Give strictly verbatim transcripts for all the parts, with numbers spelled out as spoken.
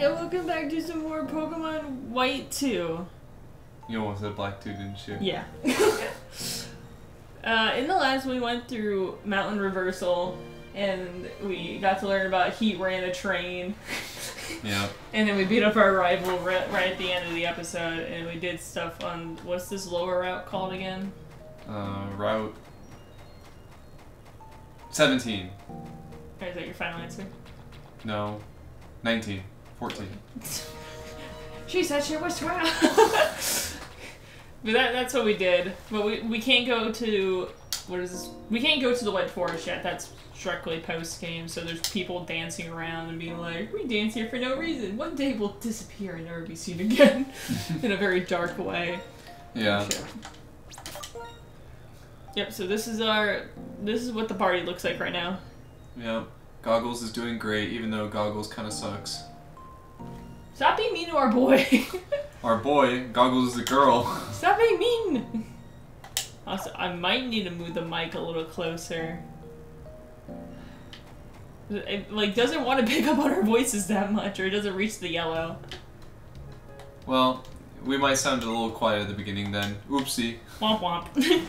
Yeah, welcome back to some more Pokemon White two. You almost said Black two, didn't you? Yeah. uh, in the last, we went through Mountain Reversal, and we got to learn about Heat Ran a Train. Yeah. And then we beat up our rival right, right at the end of the episode, and we did stuff on, what's this lower route called again? Uh, Route... Seventeen. Is that your final answer? No. Nineteen. Fourteen. She said she was twelve. But that, that's what we did. But we, we can't go to... What is this? We can't go to the White Forest yet. That's strictly post-game. So there's people dancing around and being like, we dance here for no reason. One day we'll disappear and never be seen again. In a very dark way. Yeah. Sure. Yep, so this is our... This is what the party looks like right now. Yeah. Goggles is doing great, even though Goggles kind of sucks. Stop being mean to our boy. Our boy? Goggles is a girl. Stop being mean! Also, I might need to move the mic a little closer. It, like, doesn't want to pick up on our voices that much, or it doesn't reach the yellow. Well, we might sound a little quiet at the beginning then. Oopsie. Womp womp.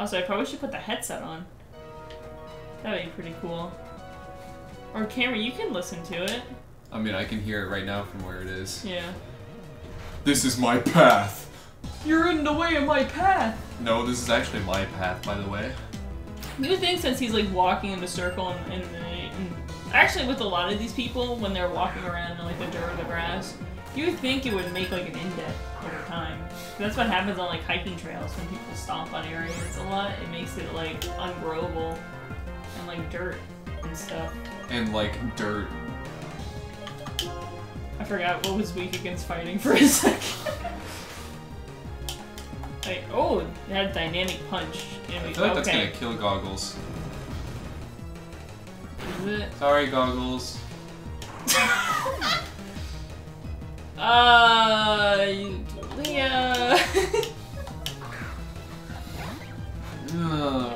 Also, I probably should put the headset on. That would be pretty cool. Or camera, you can listen to it. I mean, I can hear it right now from where it is. Yeah. This is my path! You're in the way of my path! No, this is actually my path, by the way. You would think since he's, like, walking in a circle and... and, and actually, with a lot of these people, when they're walking around in, like, the dirt or the grass, you would think it would make, like, an indent over time. That's what happens on, like, hiking trails when people stomp on areas a lot. It makes it, like, ungrowable and, like, dirt and stuff. And, like, dirt. I forgot what was weak against fighting for a second. Like, oh, it had dynamic punch. And we, I feel like okay. That's gonna kill Goggles. Is it? Sorry, Goggles. uh, Leo.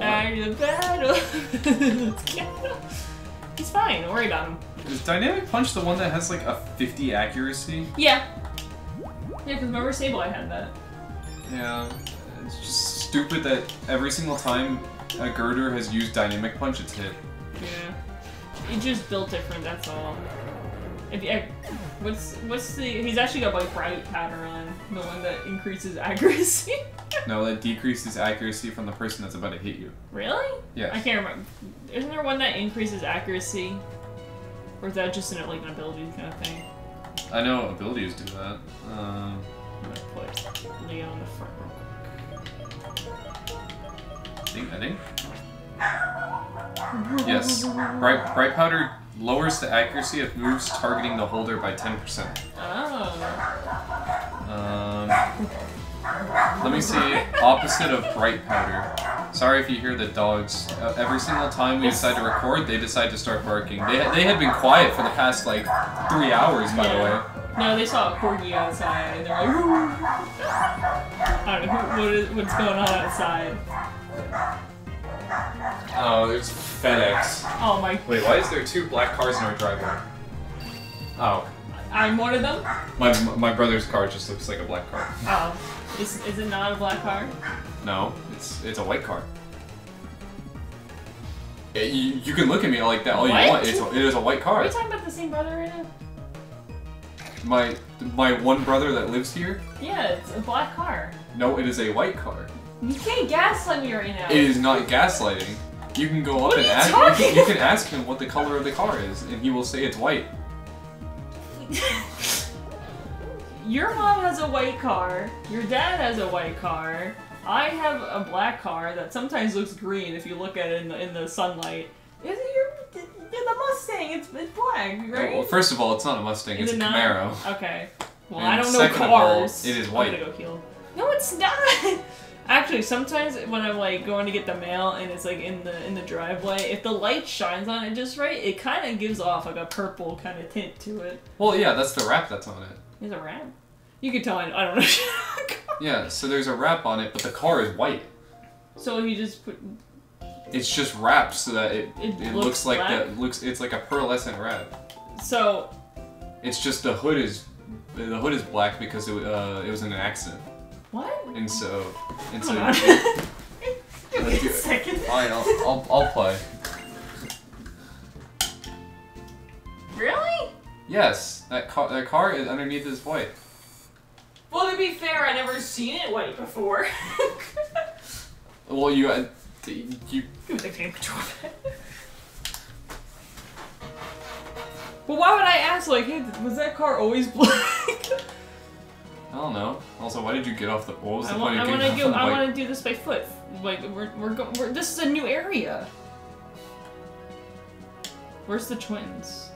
After the battle. He's fine. Don't worry about him. Is dynamic punch the one that has like a fifty accuracy? Yeah. Yeah, because remember Sableye had that. Yeah. It's just stupid that every single time a girder has used dynamic punch, it's hit. Yeah. It just built different. That's all. If you, what's what's the? He's actually got like bright powder on, the one that increases accuracy. No, that decreases accuracy from the person that's about to hit you. Really? Yeah. I can't remember. Isn't there one that increases accuracy? Or is that just an, like, an ability kind of thing? I know abilities do that. Uh, I'm gonna put Leo in the front real quick. Ding, ding. Yes. Bright, bright powder lowers the accuracy of moves targeting the holder by ten percent. Oh. Um, let me see. Opposite of bright powder. Sorry if you hear the dogs. Uh, every single time we decide to record, they decide to start barking. They, they had been quiet for the past, like, three hours, by yeah. the way. No, they saw a corgi outside, and they're like, ooh. I don't know what is, what's going on outside. Oh, there's FedEx. Oh, my. Wait, why is there two black cars in our driveway? Oh. I'm one of them? My, my brother's car just looks like a black car. Oh. Is, is it not a black car? No, it's it's a white car. It, you, you can look at me like that all what? you want. It's a, it is a white car. Are you talking about the same brother right now? My my one brother that lives here? Yeah, it's a black car. No, it is a white car. You can't gaslight me right now. It is not gaslighting. You can go up what and ask talking? him. You can ask him what the color of the car is, and he will say it's white. Your mom has a white car, your dad has a white car, I have a black car that sometimes looks green if you look at it in the, in the sunlight. Is it your... the Mustang, it's, it's black, right? Oh, well, first of all, it's not a Mustang, it's a Camaro. Not? Okay. Well, and I don't know cars. All, it is white. I'm gonna go heal. No, it's not! Actually, sometimes when I'm like going to get the mail and it's like in the in the driveway, if the light shines on it just right, it kind of gives off like a purple kind of tint to it. Well, yeah, that's the wrap that's on it. There's a wrap? You could tell I, I don't know. Yeah, so there's a wrap on it, but the car is white. So you just put... It's just wrapped so that it, it, it looks, looks like that. Looks, it's like a pearlescent wrap. So, It's just the hood is the hood is black because it uh, it was in an accident. What? And so and so. Let's do it. Second. Fine, I'll, I'll I'll play. Really? Yes. That car that car is underneath his white. Well, to be fair, I never seen it white before. Well, you uh, you. You would think I control that. But why would I ask, like, hey, was that car always black? I don't know. Also, why did you get off the... What was the I point want, of getting I off do, the I want to do this by foot. Like, we're, we're going... This is a new area. Where's the twins?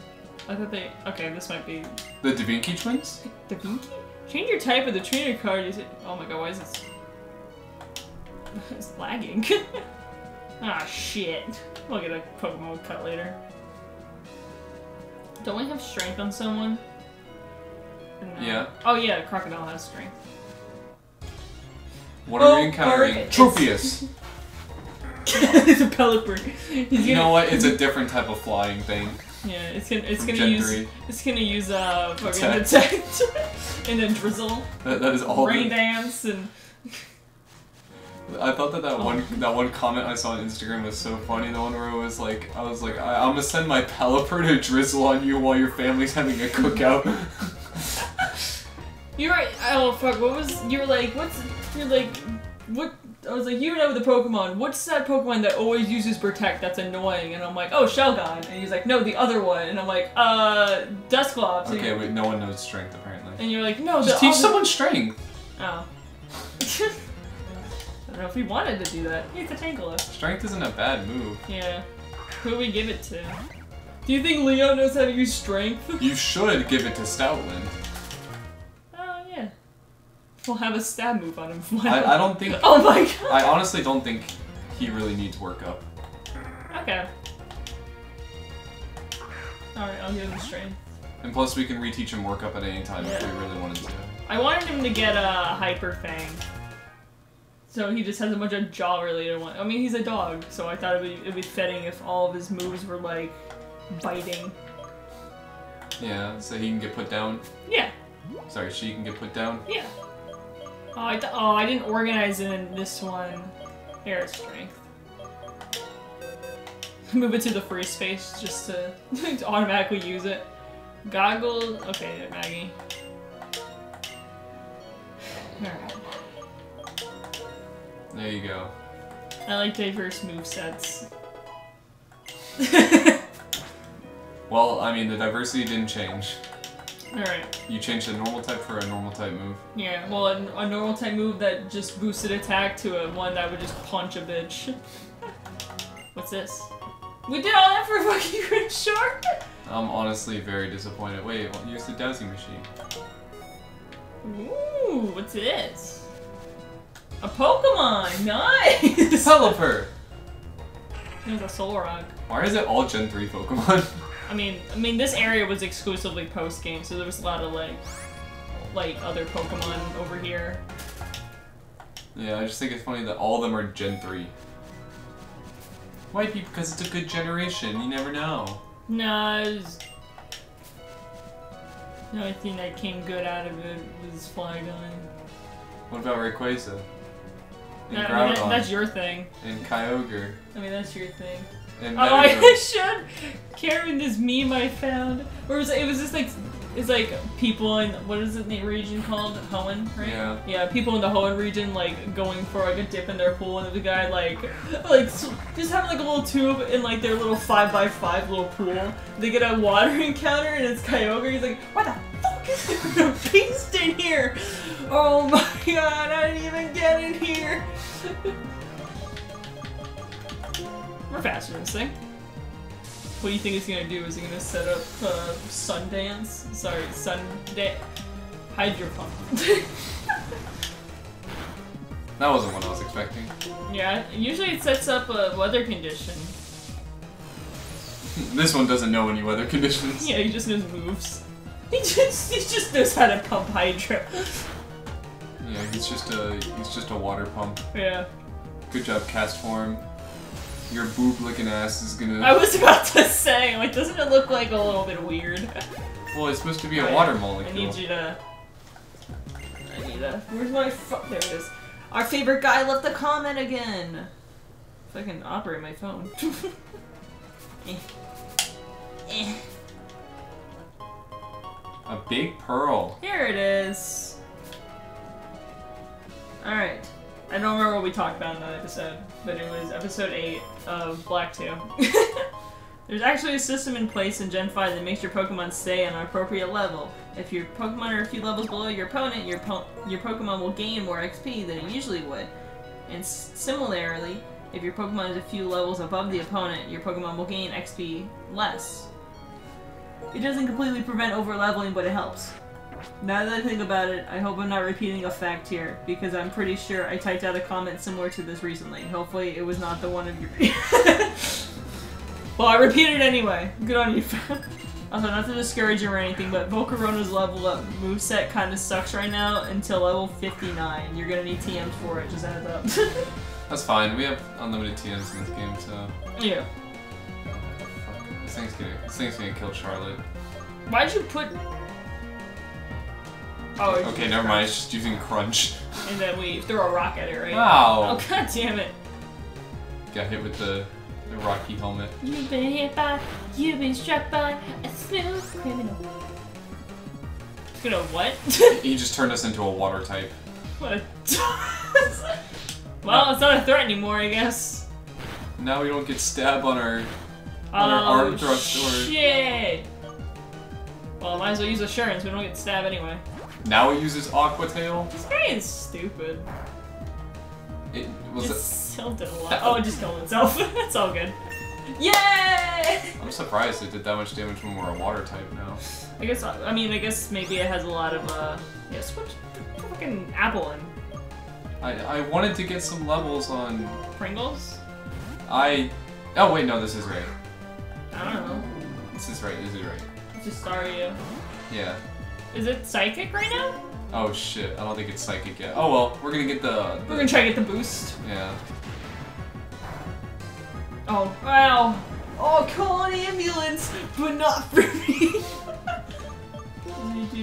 I thought they... Okay, this might be... The Da Vinci twins? Da Vinci? Change your type of the trainer card. Is it... Oh my god, why is this... It's lagging. Ah, shit. We'll get a Pokemon cut later. Don't we have strength on someone? No. Yeah. Oh yeah, crocodile has strength. What oh, are we encountering? Tropius! It's a Pelipper. He's gonna... You know what? It's a different type of flying thing. Yeah, it's gonna it's gonna use three. It's gonna use uh fucking detect and then drizzle. That, that is all. Rain the... dance and. I thought that that oh. one that one comment I saw on Instagram was so funny. The one where it was like, I was like, I, I'm gonna send my Pelipper to drizzle on you while your family's having a cookout. You're right. Oh fuck! What was you were like? What's you're like? What? I was like, you know the Pokemon. What's that Pokemon that always uses protect? That's annoying. And I'm like, oh, Shelgon. And he's like, no, the other one. And I'm like, uh, Dusclops. And okay, wait. No one knows strength apparently. And you're like, no. Just the teach someone strength. Oh. I don't know if he wanted to do that. He's a Tangela. Strength isn't a bad move. Yeah. Who do we give it to? Do you think Leo knows how to use strength? You should give it to Stoutland. Oh, yeah. We'll have a stab move on him. I, I don't think... Oh my god! I honestly don't think he really needs workup. Okay. Alright, I'll give him strength. And plus we can reteach him workup at any time yeah. if we really wanted to. I wanted him to get a Hyper Fang. So he just has a bunch of jaw-related ones. I mean, he's a dog, so I thought it would, it'd be fitting if all of his moves were, like, biting. Yeah, so he can get put down? Yeah. Sorry, she can get put down? Yeah. Oh, I, th oh, I didn't organize it in this one. Air strength. Move it to the free space just to, to automatically use it. Goggles. Okay, Maggie. Alright. There you go. I like diverse movesets. Well, I mean, the diversity didn't change. Alright. You changed the normal type for a normal type move. Yeah, well, a, a normal type move that just boosted attack to a one that would just punch a bitch. What's this? We did all that for fucking Red Shark! I'm honestly very disappointed. Wait, well, here's the dowsing machine. Ooh, what's this? A Pokemon! Nice! Pelipper! It was a Solrock. Why is it all Gen three Pokemon? I mean, I mean, this area was exclusively post-game, so there was a lot of, like, like, other Pokemon over here. Yeah, I just think it's funny that all of them are Gen three. Might be because it's a good generation, you never know. Nah, it was... The only thing that came good out of it was Flygon. What about Rayquaza? No, I mean, that, that's your thing. And Kyogre. I mean, that's your thing. And oh, I should! Karen, this meme I found. Where was it? It was just like, it's like people in, what is it in the region called? Hoenn, right? Yeah. Yeah, people in the Hoenn region, like, going for like a dip in their pool, and the guy, like, like just having like a little tube in like their little five by five little pool. They get a water encounter, and it's Kyogre. He's like, what the fuck is there a beast in here? Oh my god, I didn't even get in here! We're faster than this thing. What do you think it's gonna do? Is it gonna set up uh, Sundance? Sorry, Sunday. Hydro Pump. That wasn't what I was expecting. Yeah, usually it sets up a weather condition. This one doesn't know any weather conditions. Yeah, he just knows moves. He just, he just knows how to pump Hydro. Yeah, he's just a he's just a water pump. Yeah. Good job, cast form. Your boob-licking ass is gonna. I was about to say, like, doesn't it look like a little bit weird? Well, it's supposed to be a water molecule. I need you to... I need that. Where's my phone? There it is. Our favorite guy left a comment again! If I can operate my phone. eh. Eh. A big pearl. Here it is. Alright. I don't remember what we talked about in that episode, but it was episode eight of Black two. There's actually a system in place in Gen five that makes your Pokemon stay on an appropriate level. If your Pokemon are a few levels below your opponent, your, po your Pokemon will gain more X P than it usually would. And s similarly, if your Pokemon is a few levels above the opponent, your Pokemon will gain X P less. It doesn't completely prevent over-leveling, but it helps. Now that I think about it, I hope I'm not repeating a fact here, because I'm pretty sure I typed out a comment similar to this recently. Hopefully it was not the one of your... Well, I repeated anyway. Good on you. Also, not to discourage you or anything, but Volcarona's level up moveset kind of sucks right now until level fifty-nine. You're gonna need T Ms for it, just add it up. That's fine, we have unlimited T Ms in this game, so... Yeah. This thing's gonna, this thing's gonna kill Charlotte. Why'd you put... Oh, okay, okay never crunch. mind, it's just using crunch. And then we throw a rock at it, right? Wow! Oh, god damn it! Got hit with the... The rocky helmet. You've been hit by, you've been struck by a smooth criminal. You know what? He just turned us into a water type. What a... Well, it's not a threat anymore, I guess. Now we don't get stabbed on our, on oh, our arm thrust shit. Or... Well, might as well use assurance, we don't get stabbed anyway. Now it uses aqua tail? This guy is stupid. It was it still did a lot. That, oh, it just killed itself. It's all good. Yay! I'm surprised it did that much damage when we're a water type now. I guess, I mean, I guess maybe it has a lot of, uh, yes, what fucking apple in? I, I wanted to get some levels on... Pringles? I, oh wait, no, this is right. I don't know. This is right, this is right. It's just sorry you. Yeah. Is it psychic right now? Oh shit, I don't think it's psychic yet. Oh well, we're gonna get the... the... We're gonna try to get the boost. Yeah. Oh, wow. Oh, call an ambulance, but not for me.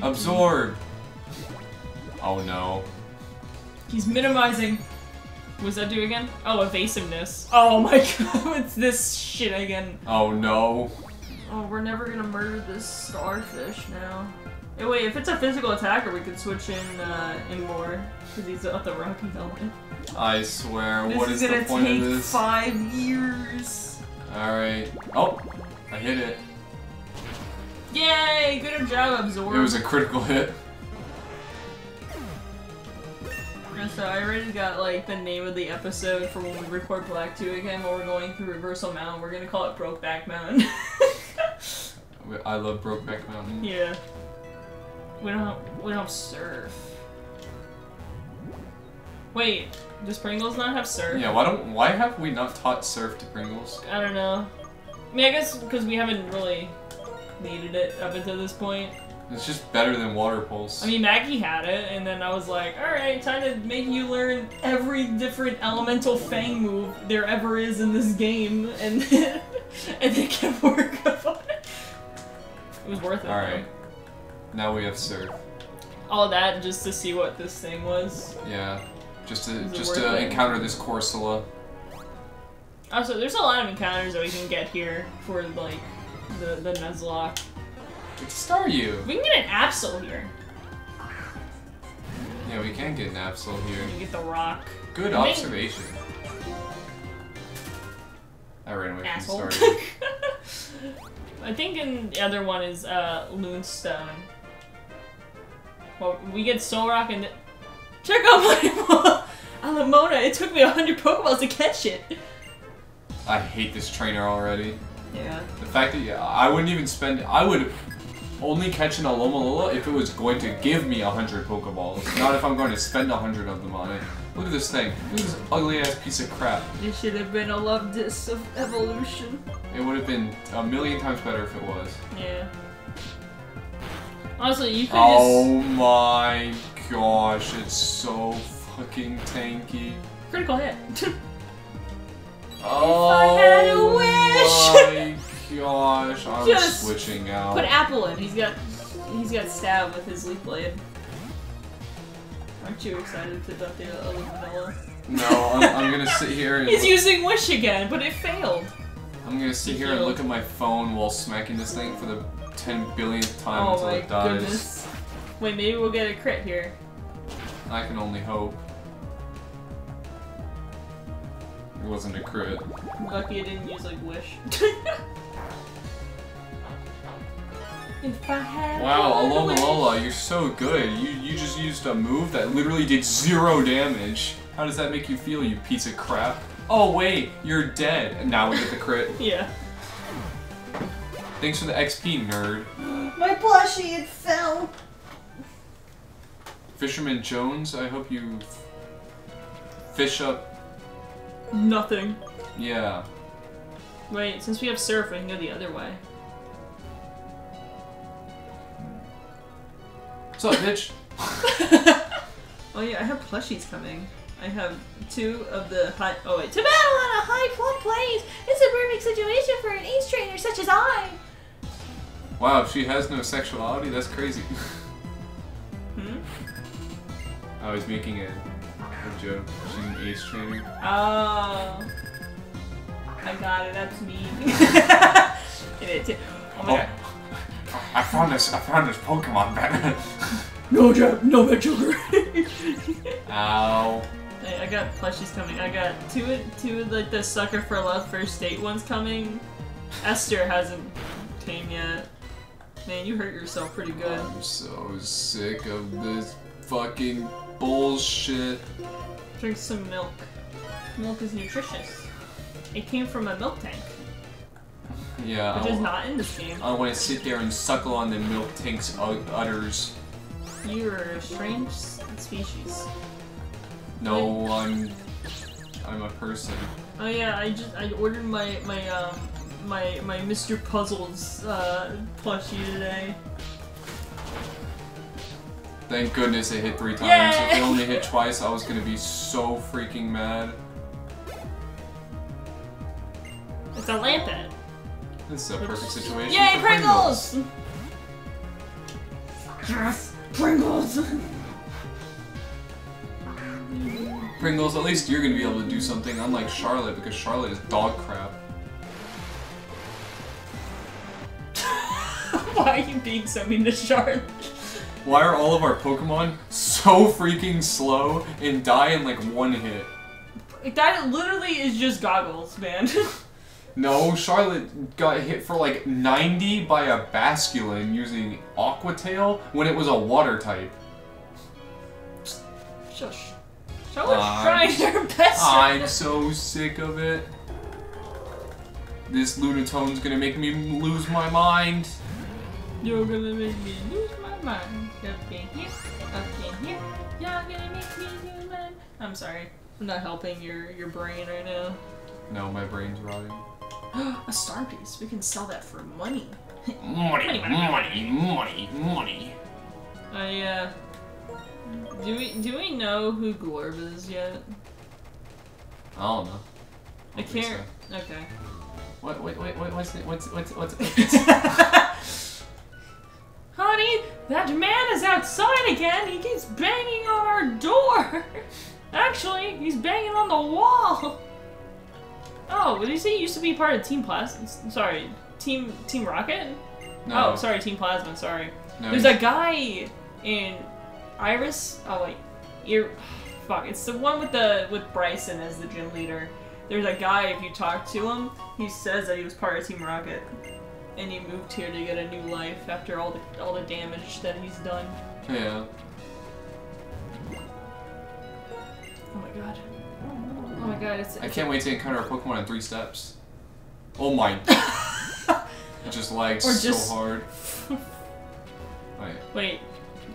Absorb. Oh no. He's minimizing. What does that do again? Oh, evasiveness. Oh my god, it's this shit again. Oh no. Oh, we're never gonna murder this starfish now. Hey, wait, if it's a physical attacker, we could switch in, uh, in more. Because he's at the rocky helmet. I swear, this what is, is the point of this? This is gonna take five years! Alright. Oh! I hit it. Yay! Good job, Absorb. It was a critical hit. So I already got, like, the name of the episode for when we record Black two again, while we're going through Reversal Mountain. We're gonna call it Brokeback Mountain. I love Brokeback Mountain. Yeah. We don't, we don't surf. Wait, does Pringles not have surf? Yeah, why don't, why have we not taught surf to Pringles? I don't know. I mean, I guess because we haven't really needed it up until this point. It's just better than water pulse. I mean, Maggie had it, and then I was like, alright, time to make you learn every different elemental fang move there ever is in this game, and then, and then kept workup on it. It was worth it. Alright. Now we have surf. All that just to see what this thing was. Yeah, just to just to it? encounter this Corsola. Also, there's a lot of encounters that we can get here for like the the Nuzlocke. It's Staryu. We can get an Absol here. Yeah, we can get an Absol here. We can get the rock. Good I observation. Think... I ran away Asshole. from Staryu. I think in the other one is uh, Loonstone. Well, we get Solrock and... Check out my Alamona! It took me one hundred Pokeballs to catch it! I hate this trainer already. Yeah. The fact that yeah, I wouldn't even spend... I would only catch an Alomalula if it was going to give me one hundred Pokeballs. Not if I'm going to spend one hundred of them on it. Look at this thing. Look at this ugly-ass piece of crap. It should have been a love disc of evolution. It would have been a million times better if it was. Yeah. Honestly, you could oh just... Oh my gosh, it's so fucking tanky. Critical hit. Oh, if I had a wish! My gosh, I was just switching out. Put Apple in. He's got he's got stabbed with his leaf blade. Aren't you excited to duck the other vanilla? No, I'm, I'm gonna sit here and... He's using Wish again, but it failed! I'm gonna sit he here failed. and look at my phone while smacking this thing for the ten billionth time oh until it dies. Oh my goodness. Wait, maybe we'll get a crit here. I can only hope. It wasn't a crit. I'm lucky I didn't use, like, Wish. If I had wow, Alola Lola, you're so good. You you just used a move that literally did zero damage. How does that make you feel, you piece of crap? Oh wait, you're dead. And now we get the crit. Yeah. Thanks for the X P, nerd. My plushie, it fell. Fisherman Jones, I hope you fish up. Nothing. Yeah. Wait, since we have surf, we can go the other way. What's up, bitch? Oh yeah, I have plushies coming. I have two of the high- oh wait. To battle on a high plum plains! It's a perfect situation for an ace trainer such as I! Wow, if she has no sexuality, that's crazy. Hmm? I was making a, a joke. She's an ace trainer. Oh. I got it, that's me. it, it, oh my oh. god. I found this. I found this Pokemon, Batman. No jab, no bad sugar. Ow. Hey, I got plushies coming. I got two, of, two of like the sucker for love first date ones coming. Esther hasn't came yet. Man, you hurt yourself pretty good. I'm so sick of this fucking bullshit. Drink some milk. Milk is nutritious. It came from a milk tank. Yeah, which is not in this game. I want to sit there and suckle on the milk tank's udders. You're a strange species. No, like, I'm... I'm a person. Oh yeah, I just I ordered my my um my my Mister Puzzles uh, plushie today. Thank goodness it hit three times. Yay! If it only hit twice, I was gonna be so freaking mad. It's a lampet. This is a perfect situation. Yay, for Pringles! Pringles! Yes, Pringles! Pringles, at least you're gonna be able to do something, unlike Charlotte, because Charlotte is dog crap. Why are you being so mean to Charlotte? Why are all of our Pokemon so freaking slow and die in like one hit? That literally is just Goggles, man. No, Charlotte got hit for like ninety by a Basculin using Aqua Tail when it was a water type. Shush. Charlotte's uh, trying her best. I'm so sick of it. This Lunatone's gonna make me lose my mind. You're gonna make me lose my mind. Up in here, up in here. You're gonna make me lose my mind. I'm sorry. I'm not helping your, your brain right now. No, my brain's rotting. A star piece. We can sell that for money. Money, money, money, money. I uh, do we do we know who Glorb is yet? I don't know. I, I can't. So. Okay. What? Wait, wait, wait. What's it? What's what's what's? what's Honey, that man is outside again. He keeps banging on our door. Actually, he's banging on the wall. Oh, did you say you used to be part of Team Plasma? Sorry, Team Team Rocket? No. Oh, sorry, Team Plasma, sorry. No, There's he's... a guy in Iris... Oh, wait. Ear... Fuck, it's the one with the with Bryson as the gym leader. There's a guy, if you talk to him, he says that he was part of Team Rocket. And he moved here to get a new life after all the, all the damage that he's done. Yeah. Oh my god. Oh my god, it's, it's I can't wait to encounter a Pokemon in three steps. Oh my. It just lags or just... so hard. Wait. Wait,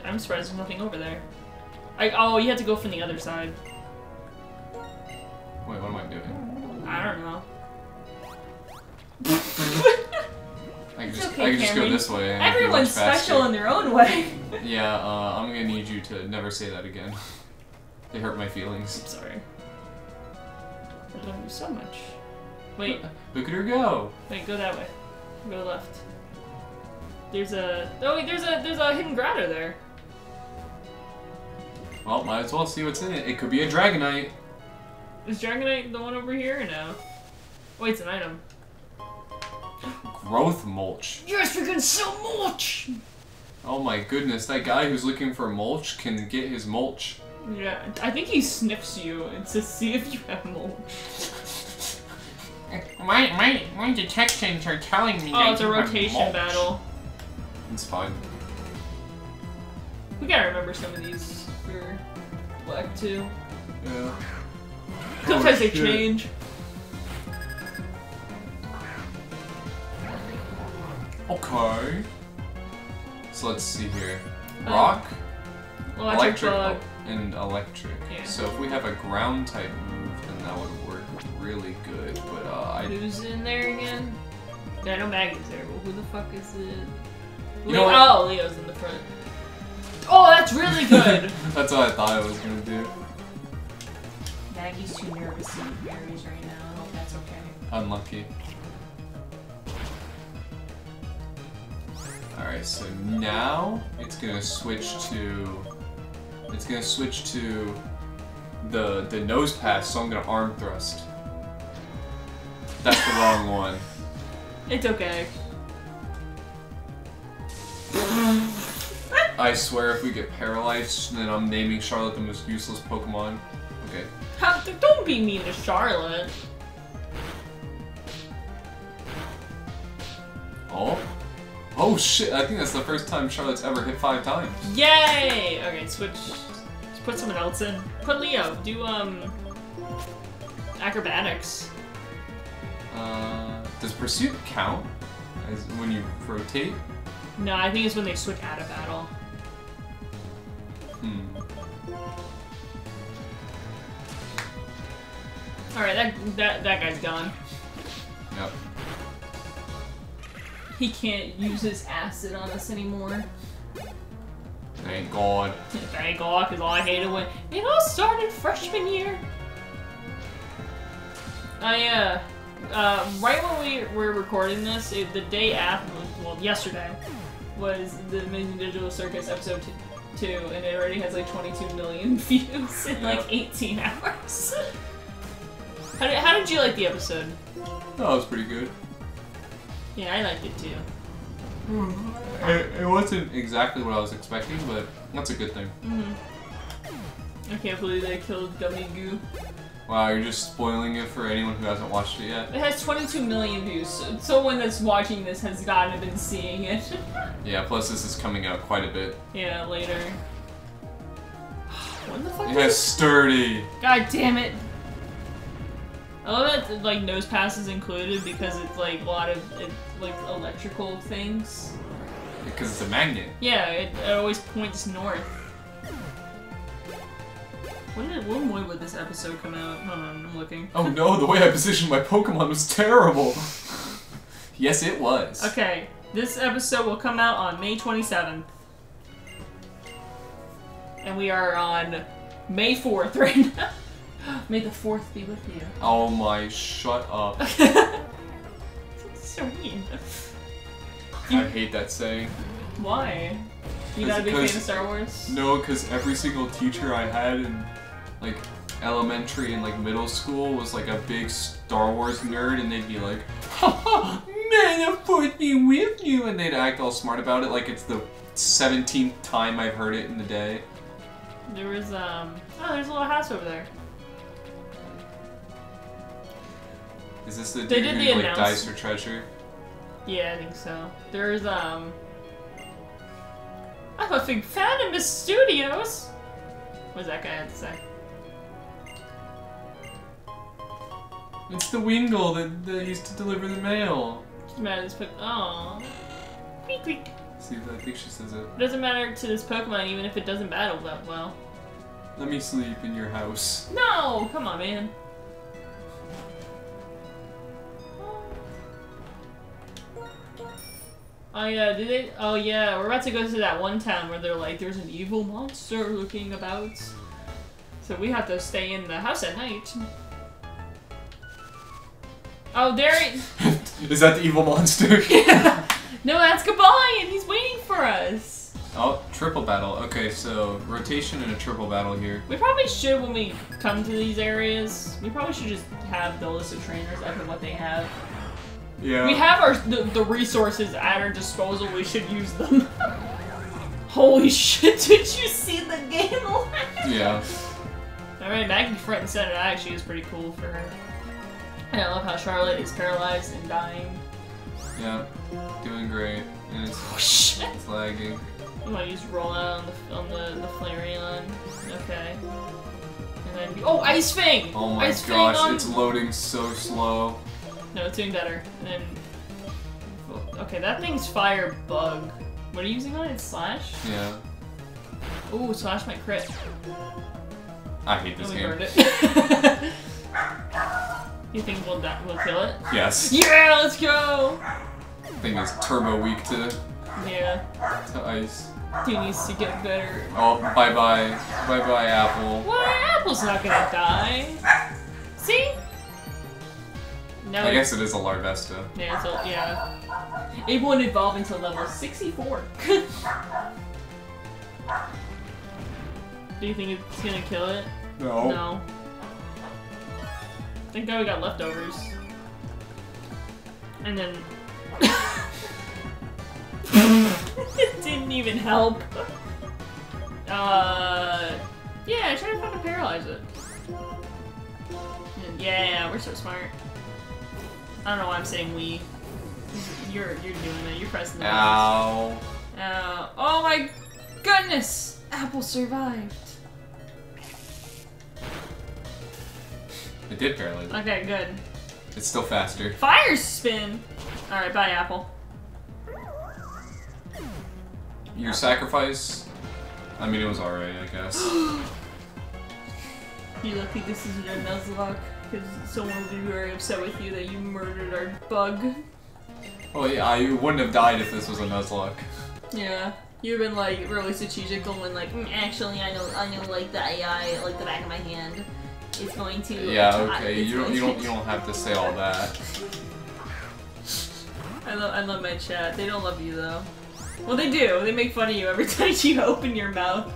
I'm surprised there's nothing over there. I, oh, you had to go from the other side. Wait, what am I doing? I don't know. I can just, okay, I can just go this way. And everyone's special faster. in their own way. Yeah, uh, I'm gonna need you to never say that again. They hurt my feelings. I'm sorry. I love you so much. Wait. Look at her go! Wait, go that way. Go left. There's a... Oh wait, there's a there's a hidden Growlithe there. Well, might as well see what's in it. It could be a Dragonite. Is Dragonite the one over here or no? Wait, oh, it's an item. Growth mulch. Yes, we can sell mulch! Oh my goodness, that guy who's looking for mulch can get his mulch. Yeah, I think he sniffs you to see if you have mulch. My, my, my detections are telling me. Oh, it's a rotation battle. It's fine. We gotta remember some of these for Black two. Yeah. Sometimes they change. Okay. So let's see here. Rock, um, electric, electric and electric. Yeah. So if we have a ground type move, then that would work really good. But uh, I... who's in there again? I know Maggie's there, but who the fuck is it? You know oh, Leo's in the front. Oh, that's really good! That's what I thought I was gonna do. Maggie's too nervous in berries right now. I hope that's okay. Unlucky. Alright, so now it's gonna switch to it's gonna switch to the the nose pass, so I'm gonna arm thrust. That's the wrong one. It's okay. I swear if we get paralyzed, then I'm naming Charlotte the most useless Pokemon. Okay. How, don't be mean to Charlotte. Oh? Oh shit, I think that's the first time Charlotte's ever hit five times. Yay! Okay, switch. Let's put someone else in. Put Leo. Do, um... acrobatics. Uh, does pursuit count as when you rotate? No, I think it's when they switch out of battle. Hmm. Alright, that, that, that guy's gone. Yep. He can't use his acid on us anymore. Thank God. Thank God, because all I hated when it all started freshman year. I, uh, uh, right when we were recording this, it, the day after, well, yesterday, was the Mini Digital Circus episode two, and it already has like twenty-two million views in like eighteen hours. how, did, how did you like the episode? Oh, that was pretty good. Yeah, I liked it too. It, it wasn't exactly what I was expecting, but that's a good thing. Mm-hmm. I can't believe they killed Gummy Goo. Wow, you're just spoiling it for anyone who hasn't watched it yet. It has twenty-two million views, so someone that's watching this has gotta have been seeing it. Yeah, plus this is coming out quite a bit. Yeah, later. What the fuck is it? It has Sturdy! God damn it! I love that, like, nose pass is included because it's, like, a lot of, it, like, electrical things. Because it's a magnet. Yeah, it, it always points north. When, did, when would this episode come out? Hold on, I'm looking. Oh no, the way I positioned my Pokemon was terrible! Yes, it was. Okay, this episode will come out on May twenty-seventh. And we are on May fourth right now. May the fourth be with you. Oh my, shut up. That's so mean. You... I hate that saying. Why? You not a big fan of Star Wars? No, because every single teacher I had in like elementary and like middle school was like a big Star Wars nerd, and they'd be like, "Ha ha, may the fourth be with you," and they'd act all smart about it like it's the seventeenth time I've heard it in the day. There was um oh, there's a little house over there. Is this the dude who, like, dice for treasure? Yeah, I think so. There's, um... I'm a big fan of Miss Studios! What does that guy have to say? It's the Wingle that, that used to deliver the mail. Doesn't matter to this Pokemon. Aww. Weak, weak. See, I think she says it. It doesn't matter to this Pokemon even if it doesn't battle that well. Let me sleep in your house. No! Come on, man. Oh yeah, did they? Oh yeah, we're about to go to that one town where they're like, there's an evil monster looking about. So we have to stay in the house at night. Oh, there it- Is that the evil monster? Yeah. No, that's goodbye, and he's waiting for us. Oh, triple battle. Okay, so rotation and a triple battle here. We probably should, when we come to these areas, we probably should just have the list of trainers after what they have. Yeah. We have our the, the resources at our disposal. We should use them. Holy shit, did you see the game live? Yeah. Alright, Maggie front and center. That actually is pretty cool for her. And I love how Charlotte is paralyzed and dying. Yeah, doing great. And it's, oh, shit. It's lagging. I'm gonna use rollout on the on the, the Flareon. Okay. And then be, oh, Ice Fang! Oh my Ice gosh, Fang on... it's loading so slow. No, it's doing better. And then okay, that thing's fire bug. What are you using on it? It's slash? Yeah. Ooh, slash might crit. I hate this game. It. You think we'll, we'll kill it? Yes. Yeah, let's go! Thing is turbo weak to... Yeah. To ice. Dude needs to get better. Oh, bye-bye. Bye-bye, Apple. Well, Apple's not gonna die. See? No, I guess it is a Larvesta. Yeah, it's a, yeah. It won't evolve until level sixty-four. Do you think it's gonna kill it? No. No. Thank God we got leftovers. And then... it didn't even help. Uh... Yeah, try to fucking paralyze it. Yeah, we're so smart. I don't know why I'm saying we. You're you're doing it. You're pressing the Ow. Uh, oh my goodness! Apple survived. It did barely. Okay, good. It's still faster. Fire spin! Alright, bye, Apple. Your sacrifice? I mean, it was alright, I guess. You're lucky this isn't your Nuzlocke. Because someone would be very upset with you that you murdered our bug. Oh yeah, I wouldn't have died if this was a Nuzlocke. Yeah, you've been like really strategic, going like, mm, actually, I know, I know, like the A I, like the back of my hand, is going to. Yeah, like, okay, you don't, you don't, you don't have to say all that. I love, I love my chat. They don't love you though. Well, they do. They make fun of you every time you open your mouth,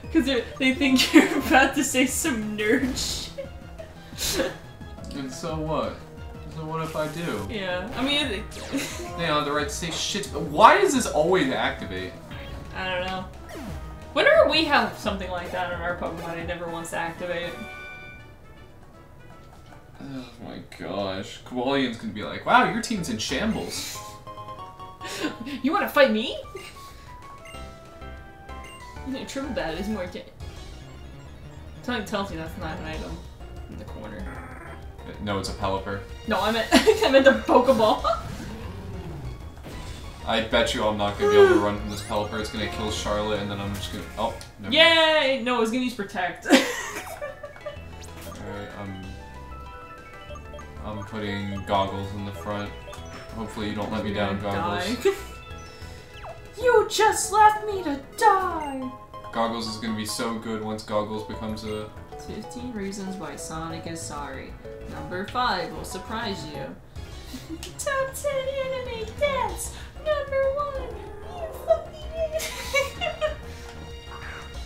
because they think you're about to say some nerd shit. And so what? So what if I do? Yeah, I mean... It, they don't have the right to say shit. Why does this always activate? I don't know. Whenever we have something like that on our Pokemon, it never wants to activate. Oh my gosh. Kowalian's gonna be like, wow, your team's in shambles. You wanna fight me? You think triple bat is more... Something tells you that's not an item. In the corner. No, it's a Pelipper. No, I meant I meant a Pokeball. I bet you I'm not gonna be able to run from this Pelipper. It's gonna kill Charlotte, and then I'm just gonna. Oh. No. Yay! No, it's gonna use Protect. Alright, I'm. I'm putting Goggles in the front. Hopefully, you don't let me down, Goggles. You just left me to die. Goggles is gonna be so good once Goggles becomes a. fifteen reasons why Sonic is sorry. Number five will surprise you. Top ten anime deaths! Number one! You fucking idiot!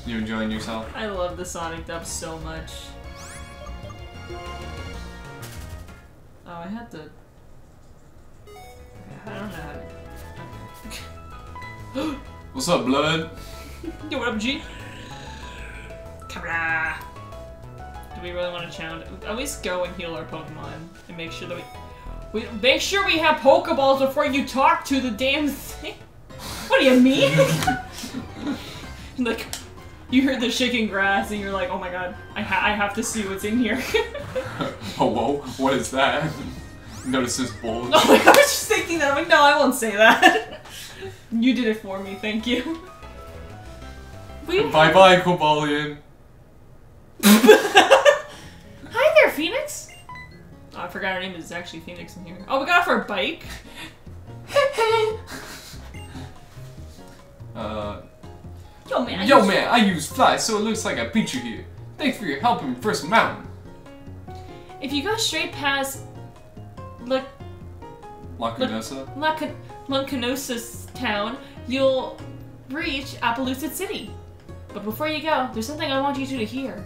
You enjoying yourself? I love the Sonic dub so much. Oh, I had to... I don't know how to... What's up, Blood? Yo, what up, G? Camera! Do we really want to challenge? At least go and heal our Pokemon and make sure that we, we make sure we have Pokeballs before you talk to the damn thing. What do you mean? Like, you heard the shaking grass and you're like, oh my god, I ha I have to see what's in here. Oh whoa, what is that? Notice this bulge. Oh my god, I was just thinking that. I'm like, no, I won't say that. You did it for me, thank you. Bye bye, Kowalian. Hi there, Phoenix! Oh, I forgot her name is actually Phoenix in here. Oh, we got off our bike! uh, yo, man, I, yo use... man, I use fly, so it looks like I beat you here. Thanks for your help in First Mountain. If you go straight past... Look... Lacunosa? Look, Munkinosis Town, you'll reach Appaloosa City. But before you go, there's something I want you two to hear.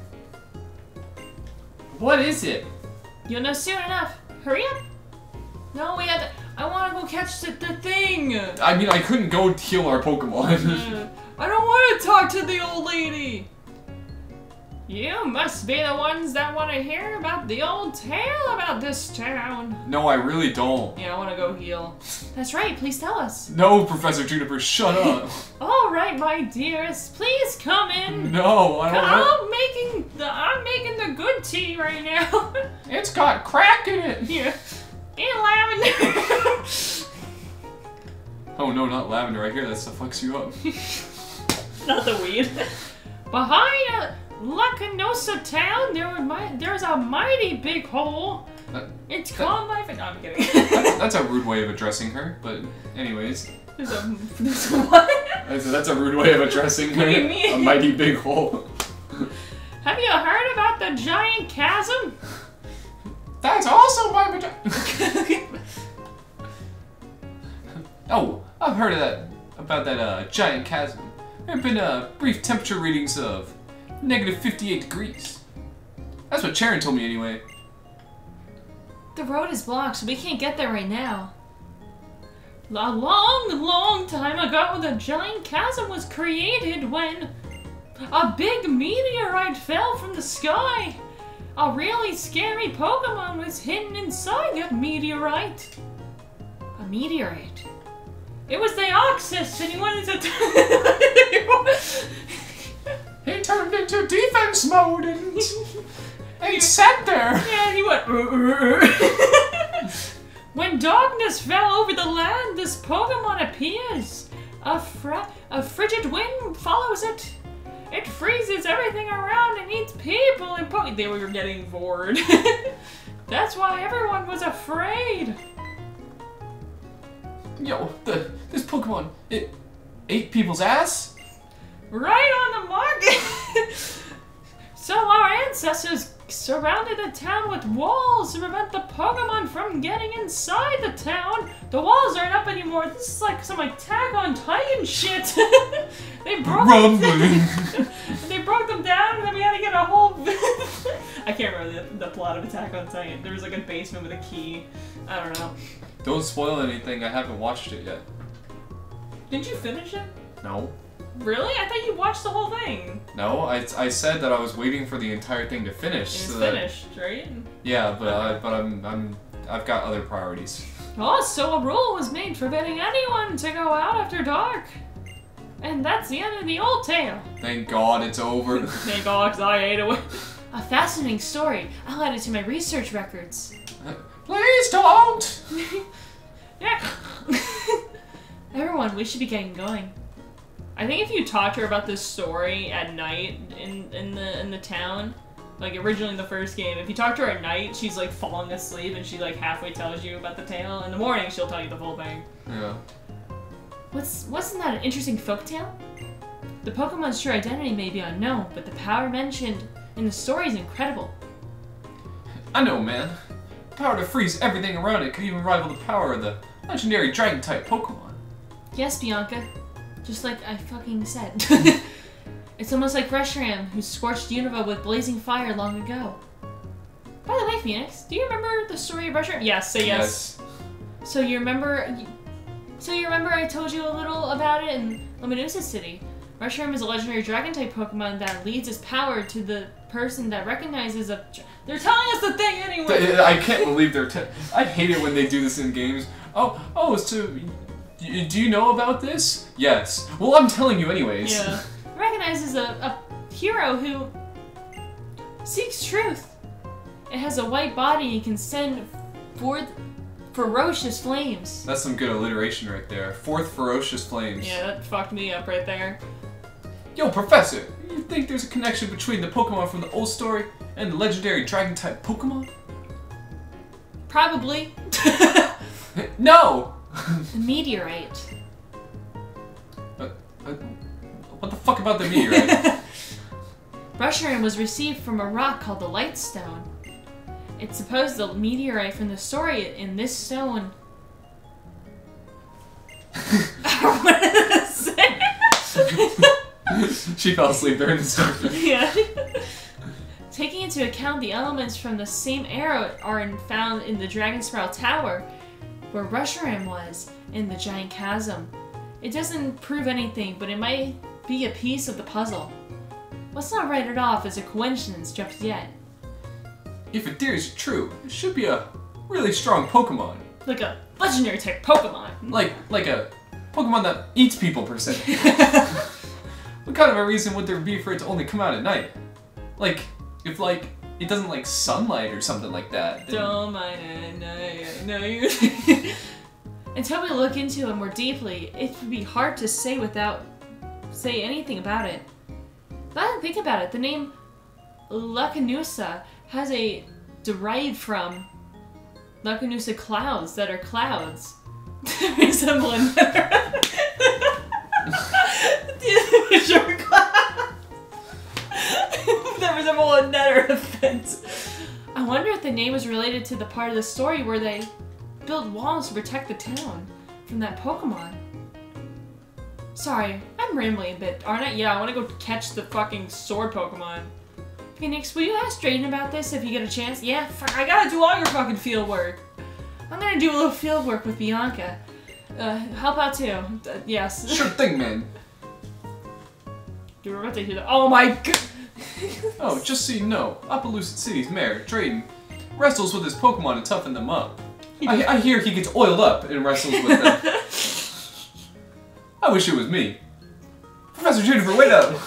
What is it? You'll know soon enough. Hurry up. No, we have to... I want to go catch the, the thing. I mean, I couldn't go heal our Pokemon. I don't want to talk to the old lady. You must be the ones that want to hear about the old tale about this town. No, I really don't. Yeah, I want to go heal. That's right, please tell us. No, Professor Juniper, shut up. All right, my dearest, please come in. No, I don't I'm wanna... making the I'm making the good tea right now. It's got crack in it. Yeah. And lavender. Oh no, not lavender. I hear that stuff fucks you up. Not the weed. Behind a... Lacanosa Town, there were my, there's a mighty big hole. That, it's that, called life. No, I'm kidding. That's, that's a rude way of addressing her, but anyways. There's a, there's a what? That's a, that's a rude way of addressing her. What do you mean? A mighty big hole. Have you heard about the giant chasm? That's also my vagina. Oh, I've heard of that. About that uh, giant chasm. There have been uh, brief temperature readings of negative fifty-eight degrees. That's what Charon told me anyway. The road is blocked, so we can't get there right now. A long, long time ago, the giant chasm was created when a big meteorite fell from the sky. A really scary Pokemon was hidden inside that meteorite. A meteorite? It was the Oxus, and he wanted to... He turned into defense mode and he sat there. Yeah, he went. When darkness fell over the land, this Pokemon appears. A fr a frigid wind follows it. It freezes everything around and eats people and po they were getting bored. That's why everyone was afraid. Yo, the this Pokemon it ate people's ass. Right on the market! So our ancestors surrounded the town with walls to prevent the Pokemon from getting inside the town. The walls aren't up anymore. This is like some Attack on Titan shit. They broke Rumbling. Them They broke them down and then we had to get a whole... I can't remember the, the plot of Attack on Titan. There was like a basement with a key. I don't know. Don't spoil anything. I haven't watched it yet. Didn't you finish it? No. Really? I thought you watched the whole thing. No, I, I said that I was waiting for the entire thing to finish. It's so finished, that, right? Yeah, but okay. I, but I'm I'm I've got other priorities. Oh, so a rule was made forbidding anyone to go out after dark, and that's the end of the old tale. Thank God it's over. Thank God, 'cause I ate away. A fascinating story. I'll add it to my research records. Please don't. Yeah. Everyone, we should be getting going. I think if you talked to her about this story at night in in the in the town, like originally in the first game, if you talk to her at night, she's like falling asleep and she like halfway tells you about the tale. In the morning, she'll tell you the whole thing. Yeah. What's wasn't that an interesting folktale? The Pokemon's true identity may be unknown, but the power mentioned in the story is incredible. I know, man. The power to freeze everything around it could even rival the power of the legendary Dragon-type Pokemon. Yes, Bianca. Just like I fucking said. It's almost like Reshiram, who scorched Unova with blazing fire long ago. By the way, Phoenix, do you remember the story of Reshiram? Yes, say yes. yes. So you remember... So you remember I told you a little about it in Luminosa City. Reshiram is a legendary Dragon-type Pokemon that leads its power to the person that recognizes a... They're telling us the thing anyway! I can't believe they're te- I hate it when they do this in games. Oh, oh, it's to... Do you know about this? Yes. Well, I'm telling you anyways. Yeah. Recognizes a, a hero who seeks truth. It has a white body and can send forth ferocious flames. That's some good alliteration right there. Forth ferocious flames. Yeah, that fucked me up right there. Yo, Professor, you think there's a connection between the Pokemon from the old story and the legendary Dragon-type Pokemon? Probably. No! The meteorite. Uh, uh, what the fuck about the meteorite? Reshiram was received from a rock called the Light Stone. It's supposed the meteorite from the story in this stone She fell asleep during the storm. Yeah. Taking into account the elements from the same era are found in the Dragon Sprout Tower, where Reshiram was, in the Giant Chasm. It doesn't prove anything, but it might be a piece of the puzzle. Let's not write it off as a coincidence just yet. If it is true, it should be a really strong Pokemon. Like a legendary type Pokemon. Like like a Pokemon that eats people, per se. What kind of a reason would there be for it to only come out at night? Like, if like, it doesn't like sunlight or something like that. Then... Don't mind at night, no, you... Until we look into it more deeply, it would be hard to say without... say anything about it. But think about it, the name Lacunusa has a... derived from... Lacunusa clouds that are clouds. Resembling better. Sure, clouds. That resemble a netter offense. I wonder if the name is related to the part of the story where they build walls to protect the town from that Pokemon. Sorry, I'm rambling a bit, aren't I? Yeah, I want to go catch the fucking sword Pokemon. Phoenix, will you ask Drayden about this if you get a chance? Yeah, fuck, I gotta do all your fucking field work. I'm gonna do a little field work with Bianca. Uh, help out too. Uh, yes. Sure thing, man. Dude, we're about to hear that. Oh my god! Oh, just so you know, Appaloosa City's mayor, Drayden, wrestles with his Pokemon and toughen them up. I, I hear he gets oiled up and wrestles with them. I wish it was me. Professor Juniper, wait up!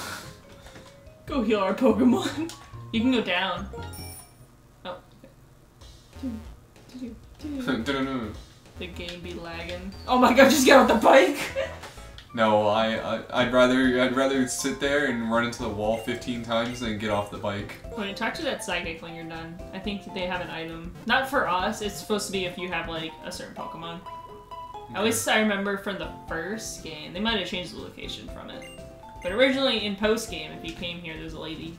Go heal our Pokemon. You can go down. Oh. The game be lagging. Oh my god, just get off the bike! No, I, I, I'd rather I'd rather sit there and run into the wall fifteen times than get off the bike. When you talk to that psychic when you're done, I think they have an item. Not for us, it's supposed to be if you have like a certain Pokemon. I always I remember from the first game, they might have changed the location from it. But originally in post game, if you came here, there's a lady.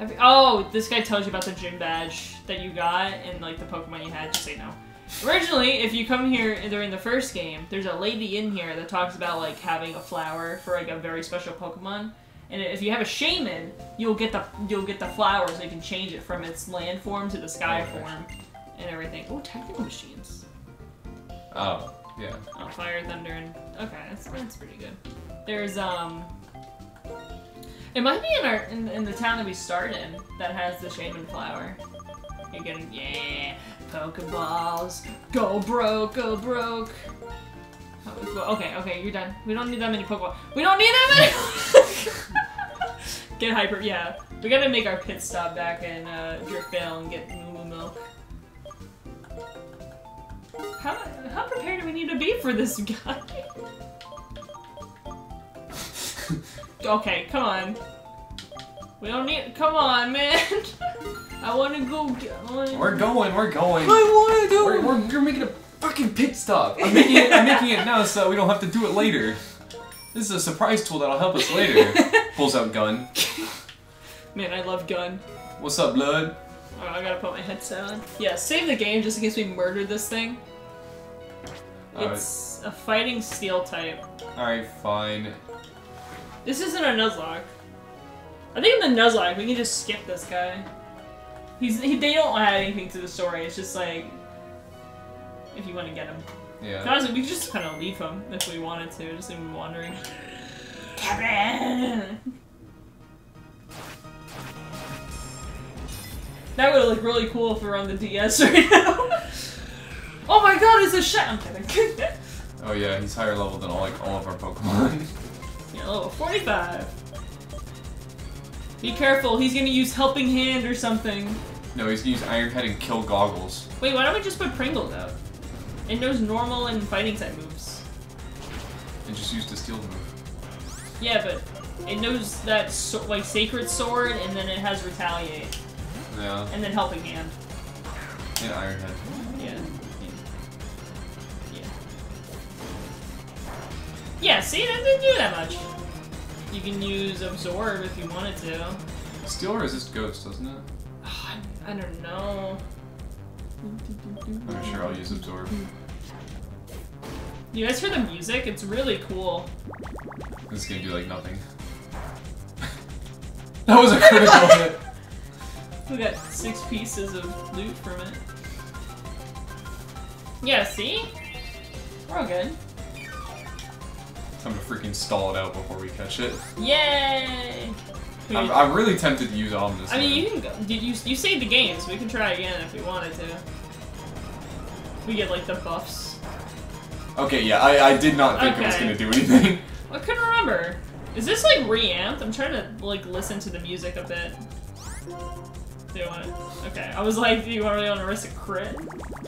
Every, oh, this guy tells you about the gym badge that you got and like the Pokemon you had. Just say no. Originally, if you come here during the first game, there's a lady in here that talks about like having a flower for like a very special Pokemon. And if you have a shaman, you'll get the you'll get the flower, so you can change it from its land form to the sky oh, form and everything. Oh, tactical machines. Oh, yeah. Oh, fire, thunder, and okay, that's that's pretty good. There's um. It might be in our in, in the town that we start in that has the shaman flower. You're getting yeah, Pokeballs. Go broke, go broke. Oh, okay, okay, you're done. We don't need that many Pokeballs. We don't need that many. Get hyper, yeah. We gotta make our pit stop back in uh, Driftdale and get Moo Milk. How how prepared do we need to be for this guy? Okay, come on. We don't need- come on, man! I wanna go get- I wanna... We're going, we're going! I wanna do it! We're, we're, we're making a fucking pit stop! I'm making, it, I'm making it now so we don't have to do it later. This is a surprise tool that'll help us later. Pulls out Gun. Man, I love Gun. What's up, blood? Oh, I gotta put my headset on. Yeah, save the game just in case we murder this thing. All it's right. A fighting steel type. Alright, fine. This isn't a Nuzlocke. I think in the Nuzlocke we can just skip this guy. He's he, they don't add anything to the story. It's just like if you want to get him. Yeah. Honestly, we could just kind of leave him if we wanted to, just leave him wandering. Kevin. That would look really cool if we were on the D S right now. Oh my god, it's a shot! I'm kidding. Oh yeah, he's higher level than all like all of our Pokemon. Yeah, level forty-five. Be careful, he's gonna use Helping Hand or something. No, he's gonna use Iron Head and kill Goggles. Wait, why don't we just put Pringles out? It knows normal and fighting type moves. And just use the steel move. Yeah, but it knows that so like Sacred Sword, and then it has Retaliate. Yeah. And then Helping Hand. And Iron Head. Yeah. Yeah, see, that didn't do that much. You can use Absorb if you wanted to. Steel resists Ghost, doesn't it? Oh, I, I don't know. I'm sure I'll use Absorb. You guys hear the music? It's really cool. This is gonna do like nothing. That was a critical hit. We got six pieces of loot from it. Yeah, see? We're all good. Time to freaking stall it out before we catch it. Yay! I'm, I'm really tempted to use Omnis. I mean, you can go, did you you saved the game, so we can try again if we wanted to. We get like the buffs. Okay, yeah, I, I did not think okay. it was gonna do anything. I couldn't remember. Is this like reamped? I'm trying to like listen to the music a bit. Do you want it? Okay. I was like, do you really want to risk a crit?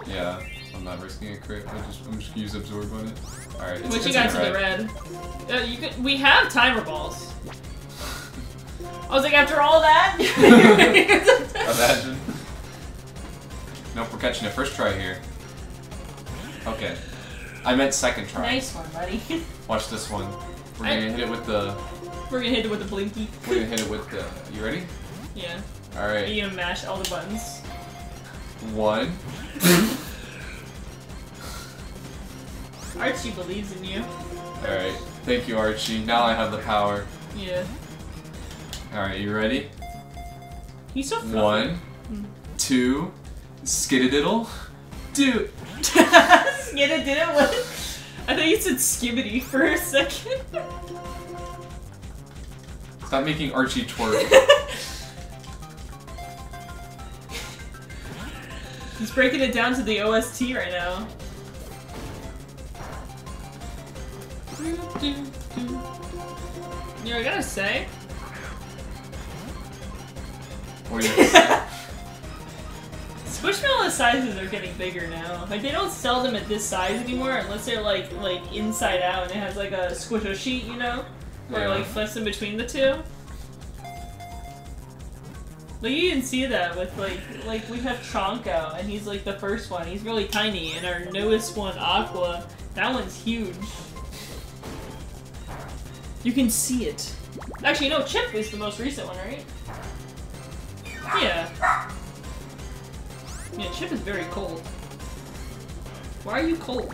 Yeah, I'm not risking a crit. I just I'm just gonna use absorb on it. All right. It's, what it's you got to right. the red? Uh, you could, we have timer balls. I was like, after all that? Imagine. Nope, we're catching it first try here. Okay. I meant second try. Nice one, buddy. Watch this one. We're gonna I, hit it with the... We're gonna hit it with the blinky. We're gonna hit it with the... You ready? Yeah. Alright. Are you gonna mash all the buttons? One. Archie believes in you. Alright. Thank you, Archie. Now I have the power. Yeah. Alright, you ready? He's so funny. One, mm. two, skidadiddle, dude. Skidadiddle? What? I thought you said skibbity for a second. Stop making Archie twerk. He's breaking it down to the O S T right now. You know, I gotta say. Squishmallow sizes are getting bigger now. Like, they don't sell them at this size anymore unless they're like like inside out and it has like a squisher sheet, you know? Where yeah. it like flips in between the two. Like, you can see that with like like we have Chonko and he's like the first one. He's really tiny, and our newest one, Aqua, that one's huge. You can see it. Actually, no, Chip was the most recent one, right? Yeah. Yeah, Chip is very cold. Why are you cold?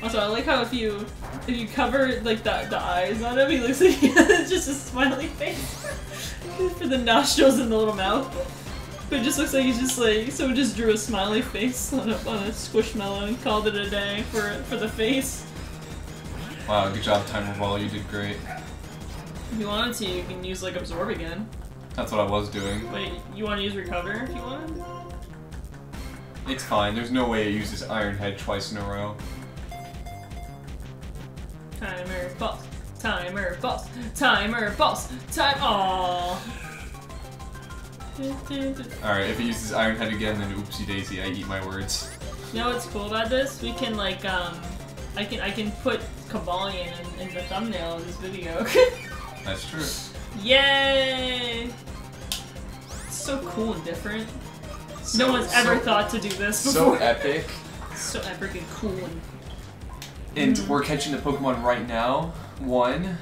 Also, I like how if you if you cover like the the eyes on him, he looks like it's just a smiley face for the nostrils and the little mouth. But it just looks like he's just like someone just drew a smiley face on a on a Squishmallow and called it a day for for the face. Wow, good job, Timer Ball. You did great. If you wanted to, you can use like absorb again. That's what I was doing. Wait, you want to use recover if you want? It's fine. There's no way it uses Iron Head twice in a row. Timer false. Timer false. Timer false. Time. Aww. Alright, if it uses Iron Head again, then oopsie daisy, I eat my words. You know what's cool about this? We can, like, um. I can I can put Kabalion in, in the thumbnail of this video. That's true. Yay! It's so cool and different. So, no one's ever so, thought to do this before. So epic. So epic and cool. And, and mm. we're catching the Pokemon right now. One.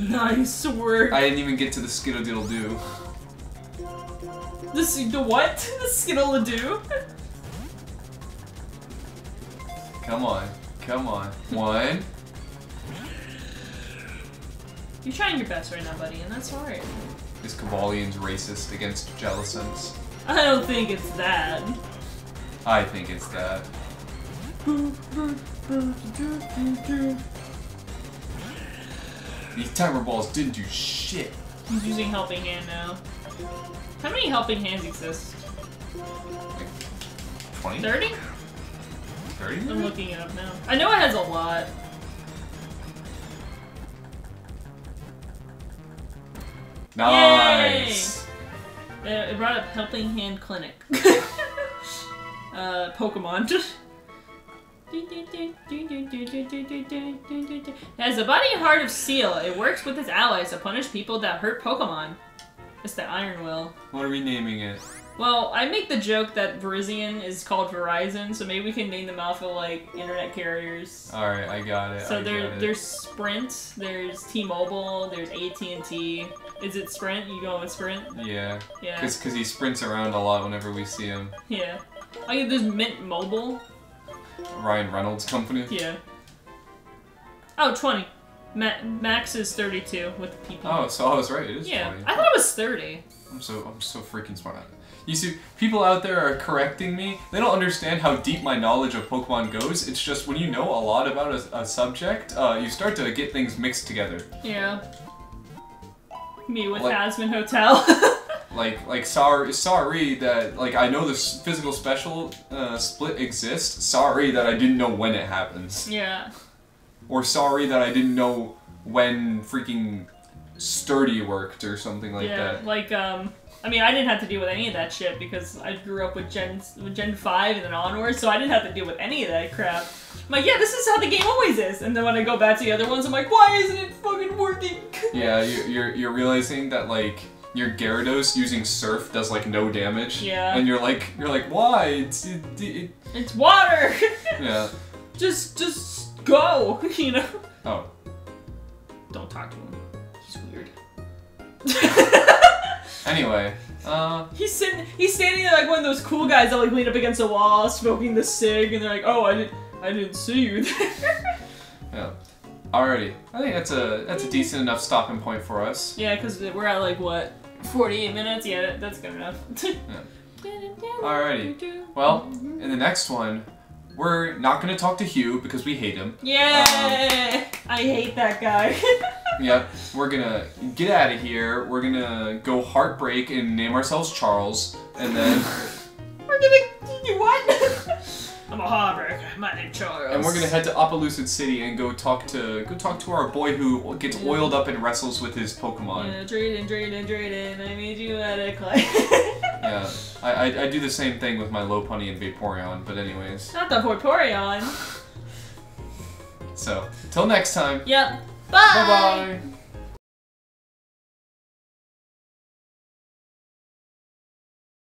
Nice work. I didn't even get to the Skittle-Diddle-Doo. The, the what? The Skittle-Diddle-Doo? Come on. Come on. One. You're trying your best right now, buddy, and that's alright. Is Kabalion's racist against Jellicent? I don't think it's that. I think it's that. These timer balls didn't do shit. He's using helping hand now. How many helping hands exist? Like twenty? thirty? thirty? I'm looking it up now. I know it has a lot. Nice! Uh, it brought up Helping Hand Clinic. uh, Pokemon. It has a body and heart of steel. It works with its allies to punish people that hurt Pokemon. It's the Iron Will. What are we naming it? Well, I make the joke that Verizian is called Verizon, so maybe we can name them alpha like internet carriers. Alright, I got it. So I there, got it. There's Sprint, there's T-Mobile, there's A T and T. Is it Sprint? You going with Sprint? Yeah. Yeah. Because he sprints around a lot whenever we see him. Yeah. Like, there's Mint Mobile. Ryan Reynolds' company? Yeah. Oh, twenty. Ma max is thirty-two with the P P. Oh, so I was right. It is yeah. twenty. I thought it was thirty. I'm so I'm so freaking smart at it. You see, people out there are correcting me. They don't understand how deep my knowledge of Pokemon goes. It's just when you know a lot about a, a subject, uh, you start to get things mixed together. Yeah. Me with like, Hasman Hotel. like, like sorry, sorry that like I know this physical special uh, split exists. Sorry that I didn't know when it happens. Yeah. Or sorry that I didn't know when freaking Sturdy worked or something like yeah, that. Yeah, like, um, I mean, I didn't have to deal with any of that shit because I grew up with Gen, with Gen five and then onwards, so I didn't have to deal with any of that crap. I'm like, yeah, this is how the game always is. And then when I go back to the other ones, I'm like, why isn't it fucking working? Yeah, you're, you're realizing that, like, your Gyarados using Surf does, like, no damage. Yeah. And you're like, you're like, why? It's, it, it, it's water! Yeah. Just, just... go, you know. Oh. Don't talk to him. He's weird. Anyway, uh. He's sitting. He's standing there like one of those cool guys that like lean up against a wall, smoking the cig, and they're like, "Oh, I didn't. I didn't see you." Yeah. Alrighty. I think that's a that's a decent enough stopping point for us. Yeah, because we're at like what, forty-eight minutes. Yeah, that's good enough. Yeah. Alrighty. Well, in the next one. We're not going to talk to Hugh because we hate him. Yeah, um, I hate that guy. Yeah, we're going to get out of here. We're going to go heartbreak and name ourselves Charles. And then... we're going to... What? I'm a heartbreaker. My name's Charles. And we're going to head to Opelousad City and go talk to go talk to our boy who gets oiled up and wrestles with his Pokemon. Yeah, Drayden, Drayden, Drayden, I made you out of clay. Yeah, I, I I do the same thing with my Lopunny and Vaporeon, but anyways. Not the Vaporeon. So, till next time. Yep. Bye. Bye bye.